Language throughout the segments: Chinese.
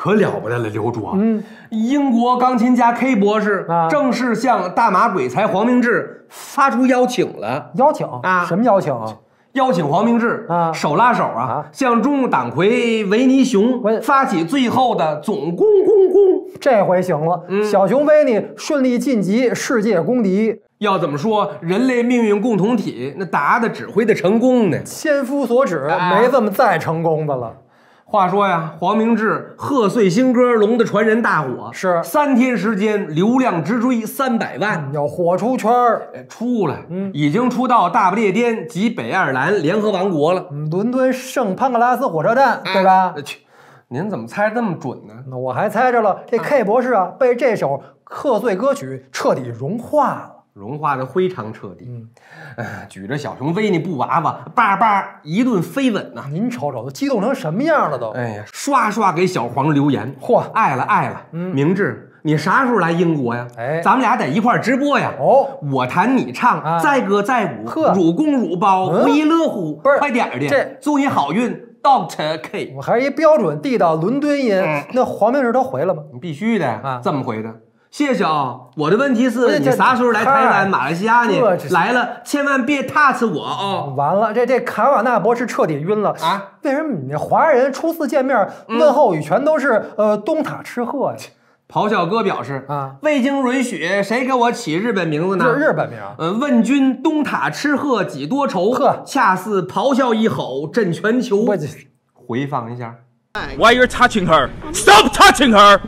可了不得了，刘主啊！嗯，英国钢琴家 K 博士正式向大马鬼才黄明志发出邀请了。邀请啊？什么邀请啊？邀请黄明志啊，手拉手啊，向中共党魁维尼熊发起最后的总攻攻。这回行了，小熊维尼顺利晋级世界公敌一。 要怎么说人类命运共同体？那达的指挥的成功呢？千夫所指，没这么再成功的了。话说呀，黄明志贺岁新歌《龙的传人》大火，是3天时间流量直追300万，要火出圈儿，出了，已经出到大不列颠及北爱尔兰联合王国了。伦敦圣潘克拉斯火车站，对吧？去，您怎么猜这么准呢？那我还猜着了，这 K 博士啊，被这首贺岁歌曲彻底融化了。 融化的非常彻底，举着小熊维尼布娃娃，叭叭一顿飞吻呐！您瞅瞅，都激动成什么样了都！哎呀，刷刷给小黄留言，嚯，爱了爱了！明志，你啥时候来英国呀？哎，咱们俩在一块直播呀！哦，我弹你唱，载歌载舞，辱公辱包，不亦乐乎！不是，快点的，这祝你好运。 Doctor K， 我还是一标准地道伦敦音。那黄明志都回了吗？必须的啊，这么回的。 谢谢啊，我的问题是，你啥时候来台湾、马来西亚呢？来了，千万别踏死我啊！完了，这卡瓦纳博士彻底晕了啊！为什么你华人初次见面问候语全都是东塔吃鹤呀？咆哮哥表示啊，未经允许，谁给我起日本名字呢？日本名。问君东塔吃鹤几多愁？呵，恰似咆哮一吼震全球。回放一下。Why you're touching her? Stop touching her!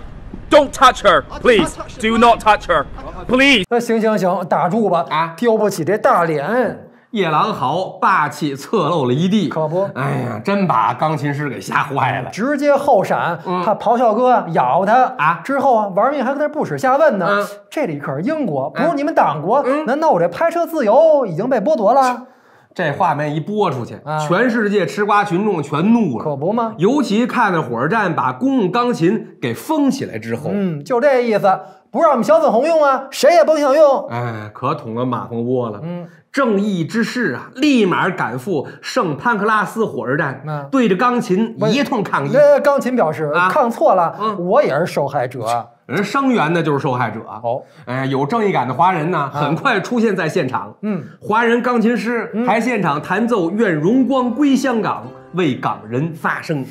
Don't touch her, please. Do not touch her, please. 那行行行，打住吧啊！丢不起这大脸。夜郎豪霸气侧漏了一地，可不。哎呀，真把钢琴师给吓坏了，直接后闪。他咆哮哥咬他啊，之后啊玩命还跟他不耻下问呢。这里可是英国，不是你们党国。难道我这拍摄自由已经被剥夺了？ 这画面一播出去，全世界吃瓜群众全怒了，可不吗？尤其看着火车站把公共钢琴给封起来之后，就这意思，不让我们小粉红用啊，谁也甭想用。哎，可捅了马蜂窝了。正义之士啊，立马赶赴圣潘克拉斯火车站，对着钢琴一通抗议。钢琴表示抗错了，我也是受害者。 人声援的就是受害者哦，哎，有正义感的华人呢，很快出现在现场。华人钢琴师还现场弹奏《愿荣光归香港》，为港人发声。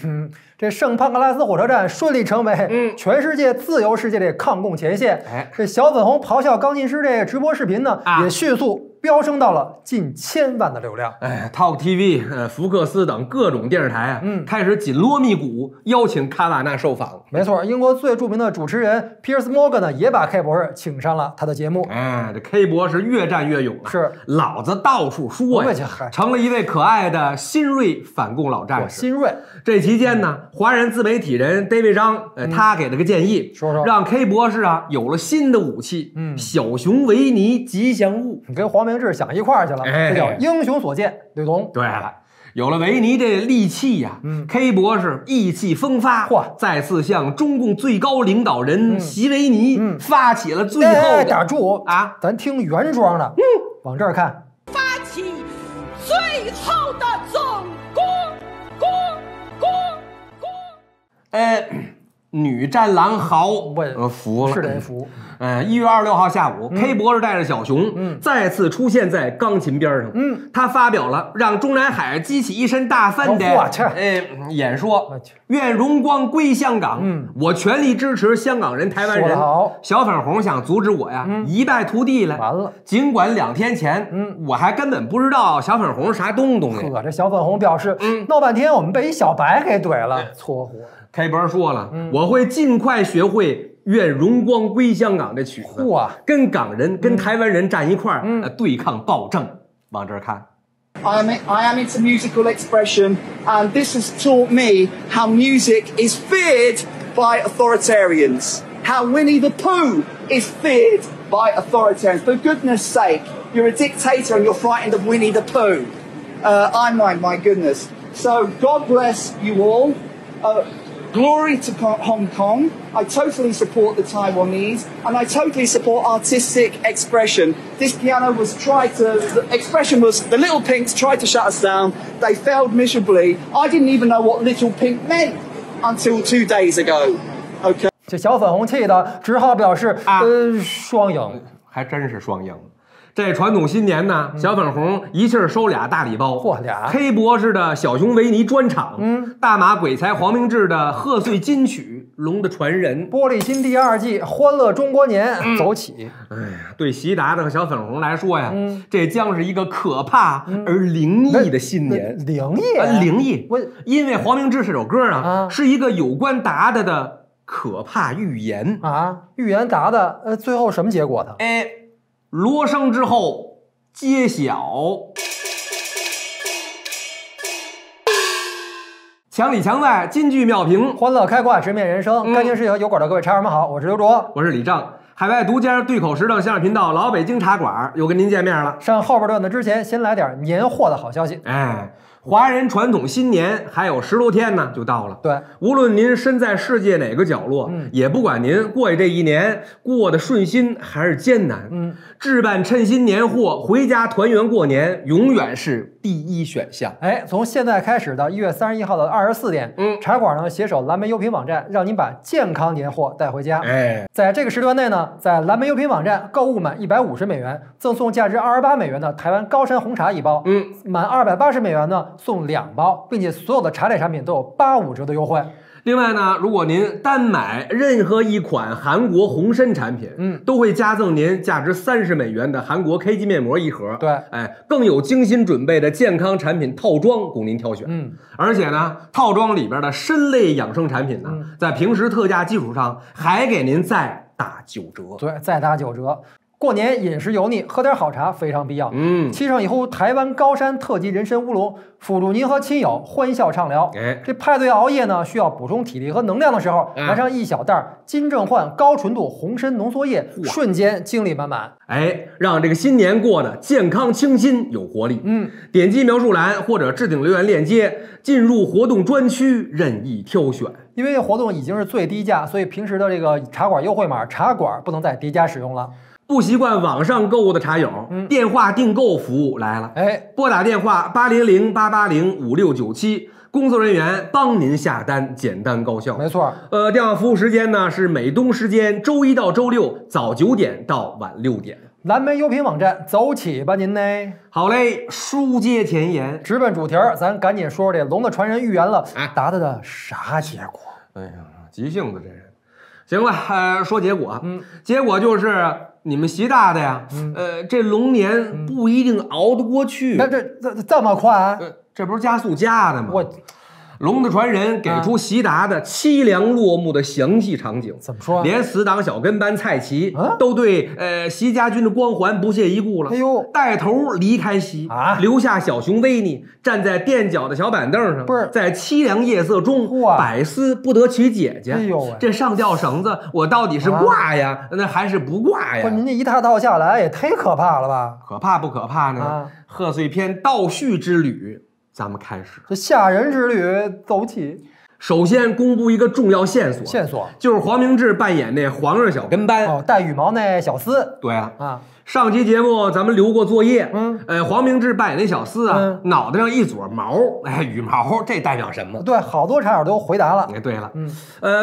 这圣潘克拉斯火车站顺利成为全世界自由世界的抗共前线。哎，这小粉红咆哮钢琴师这个直播视频呢，也迅速。 飙升到了近1000万的流量。哎 ，Talk TV、福克斯等各种电视台啊，开始紧锣密鼓邀请卡瓦纳受访。没错，英国最著名的主持人 Piers Morgan 呢，也把 K 博士请上了他的节目。哎，这 K 博士越战越勇啊，是老子到处说呀，成了一位可爱的新锐反共老战士。新锐。这期间呢，华人自媒体人 David 张，他给了个建议，说让 K 博士啊有了新的武器，小熊维尼吉祥物。你跟黄明。 明志想一块儿去了，这叫英雄所见略同。对了，有了维尼这利器呀 ，K 博士意气风发，再次向中共最高领导人习维尼发起了最后的。打住啊！咱听原装的，往这儿看，发起最后的总攻！女战狼豪，我服了，是得服。1月26号下午 ，K 博士带着小熊，再次出现在钢琴边上。他发表了让中南海激起一身大粪的演说，愿荣光归香港。我全力支持香港人、台湾人。小粉红想阻止我呀，一败涂地了。完了，尽管2天前，我还根本不知道小粉红啥东东呢。呵，这小粉红表示，闹半天我们被一小白给怼了，撮合。 K 博士说了，我会尽快学会《愿荣光归香港》这曲子，跟港人、跟台湾人站一块儿，对抗暴政。往这儿看。I am into musical expression, and this has taught me how music is feared by authoritarians, how Winnie the Pooh is feared by authoritarians. For goodness' sake, you're a dictator and you're frightened of Winnie the Pooh. My goodness. So God bless you all. Glory to Hong Kong. I totally support the Taiwanese and I totally support artistic expression. This piano was the Little Pinks tried to shut us down. They failed miserably. I didn't even know what Little Pink meant. until 2 days ago. Okay. 这小粉红气的只好表示双赢，还真是双赢。 这传统新年呢，小粉红一气儿收俩大礼包，嚯，俩黑博士的小熊维尼专场，大马鬼才黄明志的贺岁金曲《龙的传人》，《玻璃心》第二季《欢乐中国年》走起。哎呀，对习达子和小粉红来说呀，这将是一个可怕而灵异的新年。灵异，灵异。因为黄明志这首歌啊，是一个有关达子的可怕预言啊，预言达子，最后什么结果呢？哎。 锣声之后揭晓。墙里墙外，金句妙评，欢乐开挂，直面人生。干净事情油管的各位茶友们好，我是刘卓，我是李丈。海外独家对口时政相声频道老北京茶馆又跟您见面了。上后边段子之前，先来点年货的好消息。哎。 华人传统新年还有10多天呢，就到了。对，无论您身在世界哪个角落，也不管您过去这一年过得顺心还是艰难，置办称心年货回家团圆过年，永远是第一选项。哎，从现在开始到1月31号的24点，茶馆呢携手蓝莓优品网站，让您把健康年货带回家。哎，在这个时段内呢，在蓝莓优品网站购物满150美元，赠送价值28美元的台湾高山红茶一包。满280美元呢。 送2包，并且所有的茶类产品都有85折的优惠。另外呢，如果您单买任何一款韩国红参产品，都会加赠您价值30美元的韩国 KG 面膜一盒。对，哎，更有精心准备的健康产品套装供您挑选。而且呢，套装里边的参类养生产品呢，在平时特价基础上还给您再打9折。对，再打9折。 过年饮食油腻，喝点好茶非常必要。沏上一壶台湾高山特级人参乌龙，辅助您和亲友欢笑畅聊。这派对熬夜呢，需要补充体力和能量的时候，来上一小袋金正焕高纯度红参浓缩液，瞬间精力满满。哎，让这个新年过得健康、清新、有活力。点击描述栏或者置顶留言链接，进入活动专区任意挑选。 因为活动已经是最低价，所以平时的这个茶馆优惠码茶馆不能再叠加使用了。不习惯网上购物的茶友，电话订购服务来了。哎，拨打电话800-880-5697，工作人员帮您下单，简单高效。没错。电话服务时间呢是美东时间周1到周6早9点到晚6点。蓝莓优品网站，走起吧您呢！好嘞，书接前言，直奔主题儿，咱赶紧说说这龙的传人预言了，达到的啥结果？哎呀，急性子这人。行了，说结果，结果就是你们习大大呀，这龙年不一定熬得过去。那这么快、啊？这不是加速加的吗？我。 龙的传人给出习达的凄凉落幕的详细场景，怎么说、啊？连死党小跟班蔡奇都对习家军的光环不屑一顾了。哎呦，带头离开习，留下小熊维尼站在垫脚的小板凳上，不是在凄凉夜色中百思不得其解去。哎呦，这上吊绳子我到底是挂呀，那还是不挂呀？不是您这一大套下来也忒可怕了吧？可怕不可怕呢？贺岁片倒叙之旅。 咱们开始这吓人之旅，走起！首先公布一个重要线索，就是黄明志扮演那皇上小跟班哦，戴羽毛那小厮。对啊，上期节目咱们留过作业，黄明志扮演那小厮啊，脑袋上一撮毛，哎，羽毛，这代表什么？对，好多茶友都回答了。哎，对了，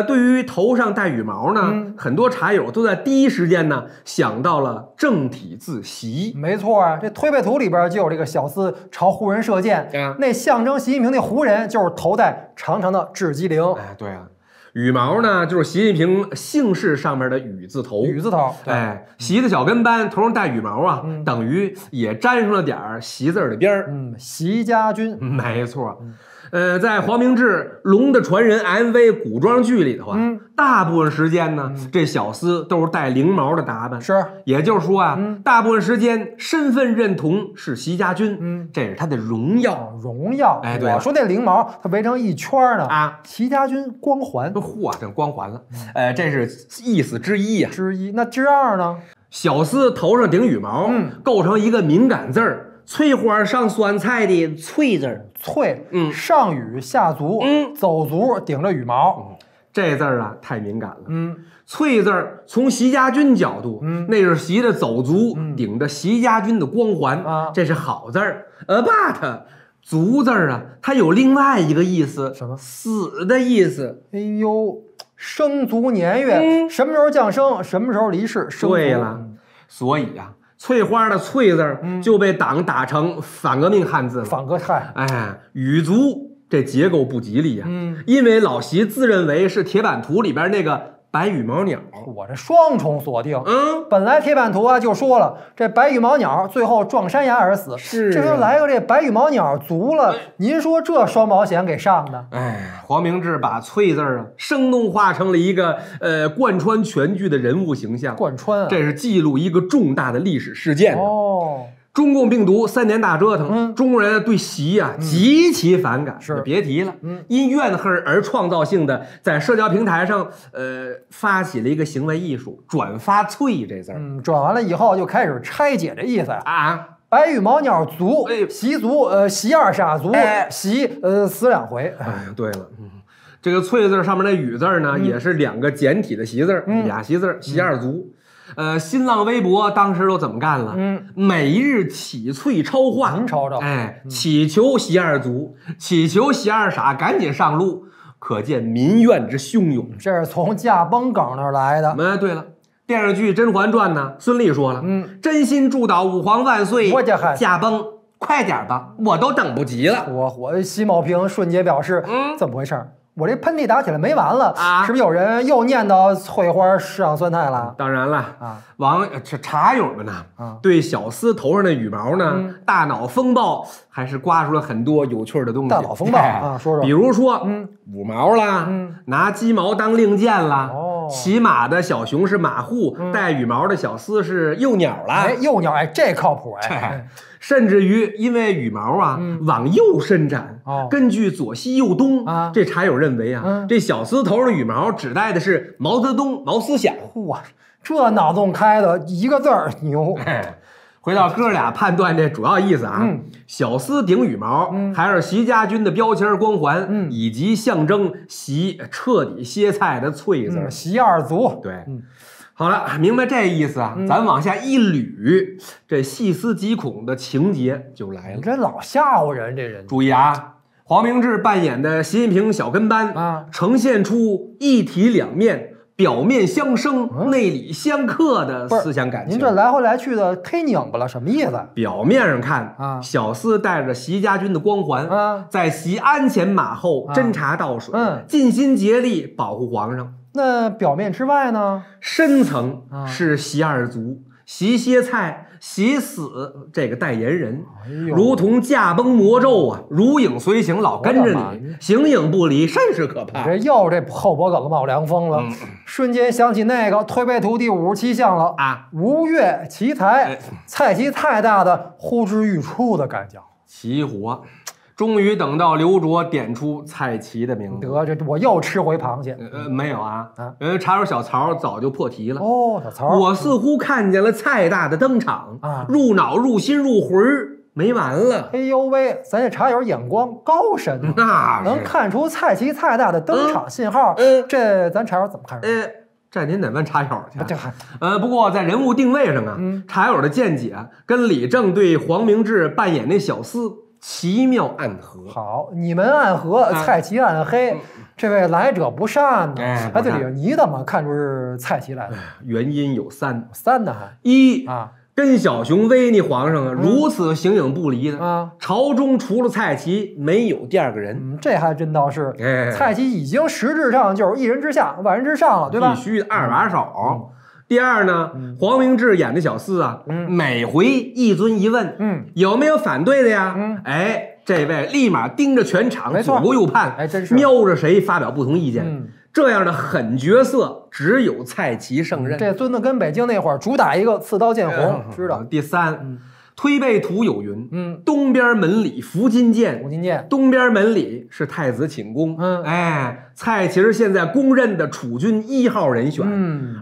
对于头上戴羽毛呢，很多茶友都在第一时间呢想到了正体字习。没错啊，这推背图里边就有这个小厮朝胡人射箭，那象征习近平那胡人就是头戴长长的雉鸡翎。哎，对啊。 羽毛呢，就是习近平姓氏上面的羽字头。羽字头，哎，习的小跟班头上戴羽毛啊，等于也沾上了点儿习字的边儿。习家军，没错。在黄明志《龙的传人》MV 古装剧里头啊，大部分时间呢，这小厮都是带翎毛的打扮。是，也就是说啊，大部分时间身份认同是习家军，这是他的荣耀。荣耀，哎，对，我说那翎毛它围成一圈呢啊，习家军光环。嚯，这光环了，这是意思之一呀。之一，那之二呢？小厮头上顶羽毛，构成一个敏感字儿。 翠花上酸菜的翠字儿，翠，上羽下足，走足顶着羽毛，这字儿啊太敏感了，翠字儿从习家军角度，那是习的走足顶着习家军的光环，这是好字儿，but 卒字啊，它有另外一个意思，什么？死的意思。哎呦，生卒年月，什么时候降生，什么时候离世。对了，所以啊，翠花的翠字就被党打成反革命汉字了。反革汉。哎，羽族这结构不吉利啊。因为老习自认为是铁板图里边那个。 白羽毛鸟，我这双重锁定。本来铁板图啊就说了，这白羽毛鸟最后撞山崖而死，是、啊、这又来个这白羽毛鸟足了。您说这双保险给上的？哎，黄明志把“翠”字啊生动化成了一个贯穿全剧的人物形象，贯穿、啊，这是记录一个重大的历史事件哦。 中共病毒3年大折腾，中国人对习啊极其反感，是别提了。因怨恨而创造性的在社交平台上，发起了一个行为艺术，转发“翠”这字儿。转完了以后就开始拆解这意思啊。 白羽毛鸟族，习族，习二傻族，习死2回。哎，对了，这个“翠”字上面的“羽”字呢，也是2个简体的“习”字，俩“习”字，习二族。 新浪微博当时都怎么干了？每日起翠超话，您瞅瞅，哎，祈求习二族，祈求习二傻赶紧上路，可见民怨之汹涌。这是从驾崩梗那儿来的。哎，对了，电视剧《甄嬛传》呢，孙俪说了，真心祝祷武皇万岁，我家驾崩快点吧，我都等不及了。我习某平瞬间表示，怎么回事？ 我这喷嚏打起来没完了啊！是不是有人又念叨翠花上酸菜了？当然了啊，茶友们呢，对小厮头上的羽毛呢，大脑风暴还是刮出了很多有趣的东西。大脑风暴啊，说说，比如说，五毛啦，拿鸡毛当令箭啦，骑马的小熊是马户，带羽毛的小厮是幼鸟啦。哎，幼鸟，哎，这靠谱哎。 甚至于，因为羽毛啊往右伸展，根据左西右东，这茶友认为啊，这小厮头的羽毛指代的是毛泽东、毛思想。哇，这脑洞开的一个字儿牛！回到哥俩判断这主要意思啊，小厮顶羽毛还是习家军的标签光环，以及象征习彻底歇菜的“翠”字。习二族，对。 好了，明白这意思啊，咱往下一捋，这细思极恐的情节就来了。这老吓唬人，这人。注意啊，黄明志扮演的习近平小跟班啊，呈现出一体两面、表面相生、内里相克的思想感情。您这来回来去的忒拧巴了，什么意思？表面上看啊，小厮带着习家军的光环啊，在习鞍前马后、斟茶倒水，尽心竭力保护皇上。 那表面之外呢？深层是习二族、习歇菜、习死这个代言人，如同驾崩魔咒啊，如影随形，老跟着你，形影不离，甚是可怕。这又这后脖梗冒凉风了，瞬间想起那个推背图第57项了啊！吴越奇才，蔡奇太大的呼之欲出的感觉，齐活。 终于等到刘卓点出蔡奇的名字，得这我又吃回螃蟹。没有啊，茶友小曹早就破题了。哦，小曹，我似乎看见了蔡大的登场啊，入脑、入心、入魂，没完了。哎呦喂，咱这茶友眼光高深，那能看出蔡奇蔡大的登场信号。这咱茶友怎么看？这您得问茶友去。这还不过在人物定位上啊，茶友的见解跟李正对黄明志扮演那小厮。 奇妙暗合，好，你们暗合，蔡奇暗黑，这位来者不善呢。哎，对了，你怎么看出是蔡奇来的？原因有三呢，还一啊，跟小熊威那皇上啊如此形影不离的啊，朝中除了蔡奇没有第二个人。这还真倒是，蔡奇已经实质上就是一人之下，万人之上了，对吧？必须二把手。 第二呢，黄明志演的小厮啊，每回一尊一问，有没有反对的呀？哎，这位立马盯着全场，左顾右盼，哎，真是瞄着谁发表不同意见。这样的狠角色只有蔡奇胜任。这孙子跟北京那会儿主打一个刺刀见红，知道。第三，推背图有云，东边门里伏金剑，伏金剑，东边门里是太子寝宫，哎。 蔡奇现在公认的楚军1号人选，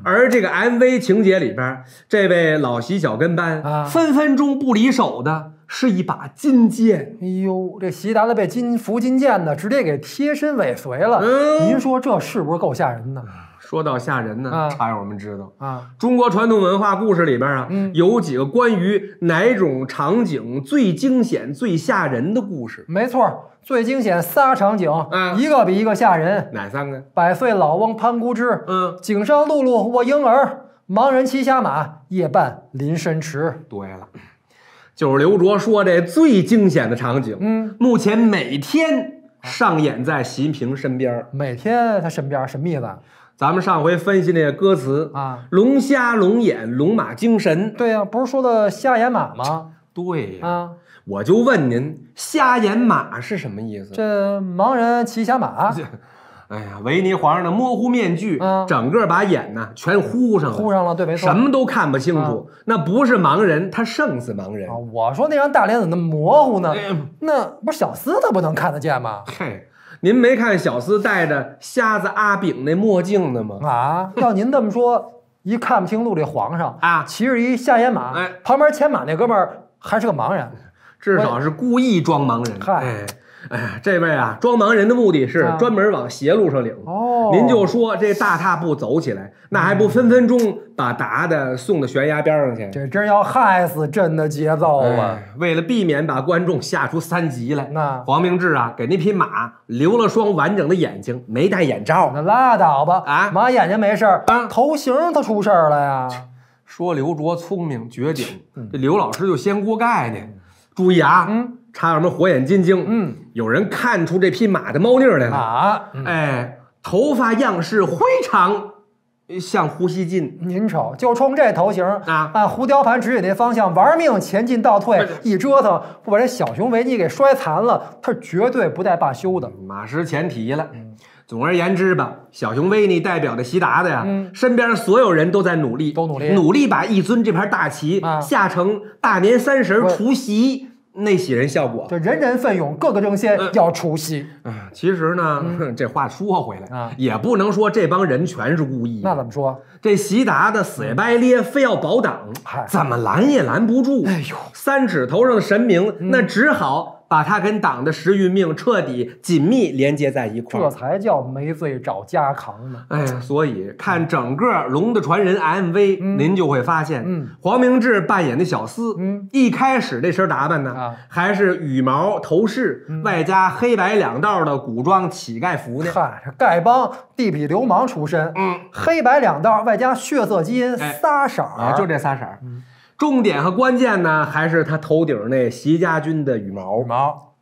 而这个 MV 情节里边，这位老习小跟班分分钟不离手的是一把金剑。哎呦，这习达子被金服金剑呢，直接给贴身尾随了。您说这是不是够吓人呢？说到吓人呢，茶友们知道啊，中国传统文化故事里边啊，有几个关于哪种场景最惊险、最吓人的故事？没错。 最惊险仨场景，一个比一个吓人。哪三个？百岁老翁攀孤枝，井上辘轳卧婴儿，盲人骑瞎马，夜半临深池。对了，就是刘卓说这最惊险的场景，目前每天上演在习近平身边。每天他身边什么意思？咱们上回分析那个歌词啊，龙虾龙眼龙马精神。对呀，不是说的瞎眼马吗？对呀。 我就问您，瞎眼马是什么意思？这盲人骑瞎马。哎呀，维尼皇上的模糊面具，整个把眼呢全糊上了，糊上了，对，没错，什么都看不清楚。那不是盲人，他胜似盲人。我说那张大脸怎么那么模糊呢？那不是小厮他不能看得见吗？嘿，您没看小厮戴着瞎子阿炳那墨镜呢吗？啊，要您这么说，一看不清路这皇上啊，骑着一瞎眼马，旁边牵马那哥们儿还是个盲人。 至少是故意装盲人。嗨，哎，这位啊，装盲人的目的是专门往邪路上领。哦，您就说这大踏步走起来，那还不分分钟把达达送到悬崖边上去？这真要害死朕的节奏啊！为了避免把观众吓出三级来，那黄明志啊，给那匹马留了双完整的眼睛，没戴眼罩。那拉倒吧！啊，马眼睛没事儿，头型它出事儿了呀。说刘卓聪明绝顶，这刘老师就掀锅盖呢。 注意啊，差点什么火眼金睛，有人看出这匹马的猫腻来了啊！哎，头发样式灰长，像胡锡进。您瞅，就冲这头型啊，按胡雕盘指引那方向玩命前进倒退，一折腾不把这小熊维尼给摔残了，他绝对不带罢休的。马失前蹄了。总而言之吧，小熊维尼代表的习达子呀，身边所有人都在努力，努力把一尊这盘大旗下成大年三十除夕那喜人效果。这人人奋勇，个个争先，要除夕。其实呢，这话说回来啊，也不能说这帮人全是故意。那怎么说？这习达子死白咧，非要保党，怎么拦也拦不住。哎呦，三尺头上的神明，那只好。 把他跟党的时运命彻底紧密连接在一块儿，这才叫没罪找家扛呢。哎呀，所以看整个《龙的传人》MV，您就会发现，黄明志扮演的小厮，一开始这身打扮呢，还是羽毛头饰，外加黑白两道的古装乞丐服呢。嗨，丐帮地痞流氓出身，黑白两道外加血色基因，仨色儿，就这仨色儿。 重点和关键呢，还是他头顶那习家军的羽毛。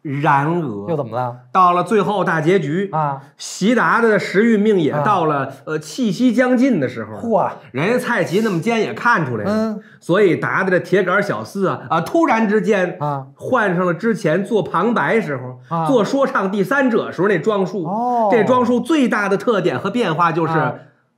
然而又怎么了？到了最后大结局啊，习达的时运命也到了气息将尽的时候。嚯！人家蔡奇那么奸也看出来了，所以达达的铁杆小厮啊，突然之间啊，换上了之前做旁白时候、做说唱第三者时候那装束。哦，这装束最大的特点和变化就是。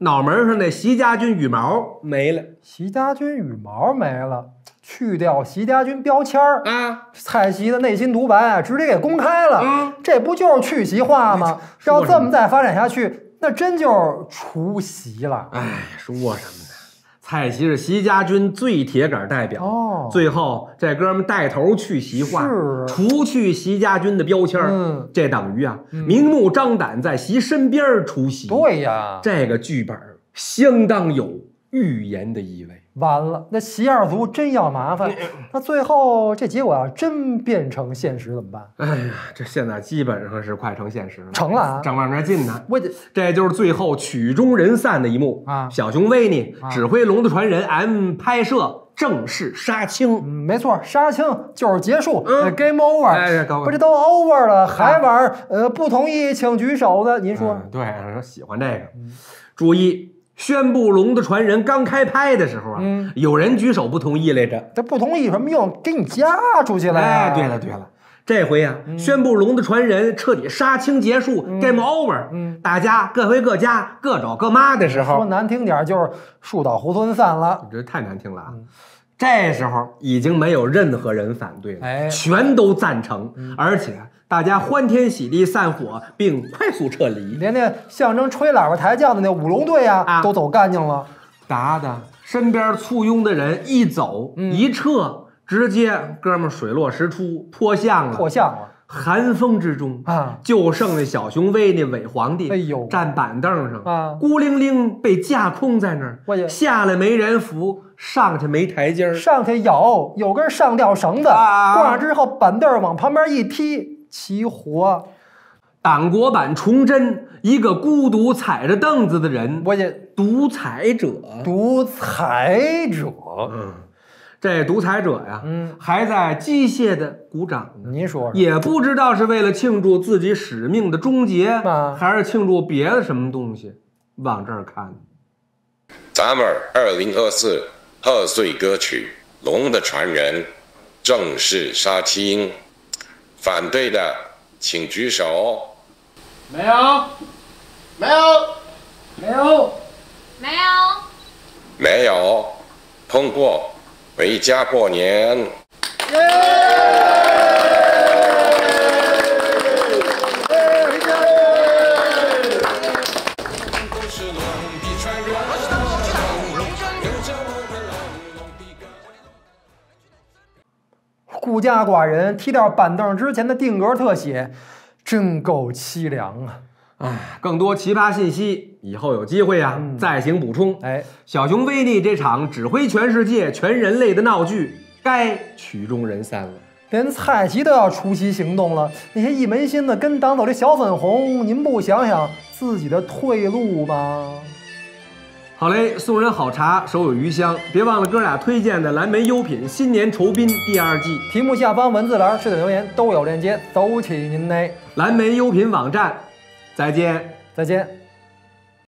脑门上那习家军羽毛没了，习家军羽毛没了，去掉习家军标签儿啊，蔡奇的内心独白啊，直接给公开了。这不就是去习化吗？要这么再发展下去，那真就是除习了。哎，说什么呢？蔡奇是习家军最铁杆代表。哦，最后这哥们带头去习化，除去习家军的标签儿。这等于啊，明目张胆在习身边除习。对呀，这个剧本相当有预言的意味。完了，那习二族真要麻烦。那最后这结果要真变成现实怎么办？哎呀，这现在基本上是快成现实了。成了啊，正往这进呢。这就是最后曲终人散的一幕啊！小熊维尼指挥《龙的传人》M 拍摄。 正式杀青，没错，杀青就是结束 ，game over。哎，不，这都 over 了，还玩？不同意请举手的，您说？对，喜欢这个。注意，宣布《龙的传人》刚开拍的时候啊，有人举手不同意来着。这不同意有什么用？给你嫁出去了。哎，对了对了，这回啊，宣布《龙的传人》彻底杀青结束 ，game over。大家各回各家，各找各妈的时候，说难听点就是树倒猢狲散了。你这太难听了啊！ 这时候已经没有任何人反对了，全都赞成，而且大家欢天喜地散伙，并快速撤离，连那象征吹喇叭抬轿的那舞龙队啊，都走干净了。达达身边簇拥的人一走一撤，直接哥们水落石出，脱相了，脱相了。寒风之中啊，就剩那小熊威那伪皇帝，哎呦，站板凳上啊，孤零零被架空在那儿，下来没人扶，上去没台阶，上去有根上吊绳子，挂之后板凳往旁边一踢，齐活。党国版崇祯，一个孤独踩着凳子的人，独裁者，独裁者，嗯。这独裁者呀，还在机械的鼓掌。您说，也不知道是为了庆祝自己使命的终结，还是庆祝别的什么东西。往这儿看，咱们2024贺岁歌曲《龙的传人》正式杀青，反对的请举手。没有，没有，没有，没有，没有，通过。回家过年！耶！孤家寡人，踢掉板凳之前的定格特写，真够凄凉啊！哎，更多奇葩信息，以后有机会啊再行补充。哎，小熊维尼这场指挥全世界、全人类的闹剧，该曲终人散了。连蔡奇都要出席行动了，那些一门心的跟党走的小粉红，您不想想自己的退路吗？好嘞，送人好茶，手有余香。别忘了哥俩推荐的蓝莓优品新年酬宾第2季，题目下方文字栏、视频留言都有链接，走起您嘞！蓝莓优品网站。再见，再见。